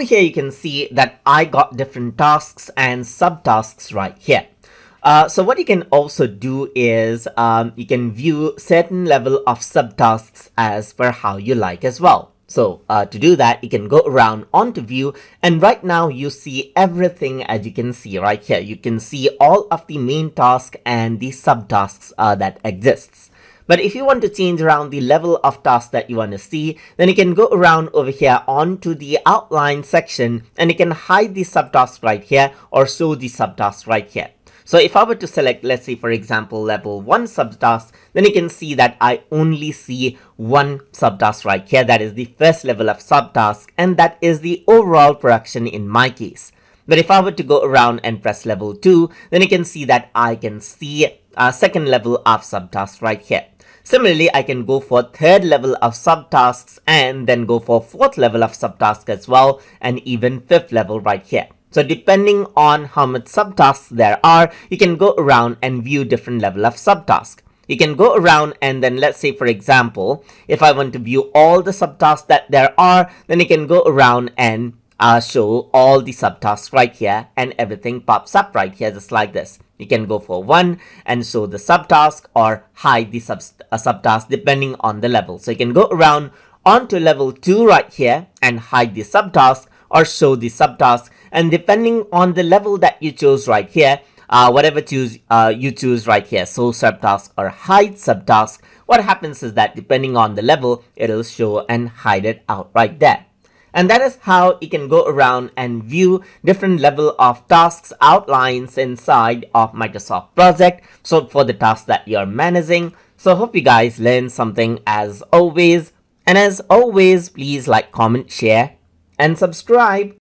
over here you can see that I got different tasks and subtasks right here. So what you can also do is you can view certain level of subtasks as per how you like as well. So to do that, you can go around onto view, and right now you see everything as you can see right here. You can see all of the main task and the subtasks that exists. But if you want to change around the level of tasks that you want to see, then you can go around over here onto the outline section, and you can hide the subtasks right here or show the subtasks right here. So if I were to select, let's say, for example, level 1 subtask, then you can see that I only see one subtask right here. That is the first level of subtask, and that is the overall production in my case. But if I were to go around and press level 2, then you can see that I can see a second level of subtask right here. Similarly, I can go for third level of subtasks and then go for fourth level of subtask as well, and even fifth level right here. So depending on how much subtasks there are, you can go around and view different level of subtask. You can go around and then, let's say, for example, if I want to view all the subtasks that there are, then you can go around and show all the subtasks right here, and everything pops up right here just like this. You can go for one and show the subtask or hide the subtask depending on the level. So you can go around onto level 2 right here and hide the subtask or show the subtask, and depending on the level that you chose right here, whatever you choose right here, show subtask or hide subtask, what happens is that depending on the level, it'll show and hide it out right there. And that is how you can go around and view different level of tasks outlines inside of Microsoft Project, so for the tasks that you're managing. So hope you guys learned something as always, and as always, please like, comment, share, and subscribe.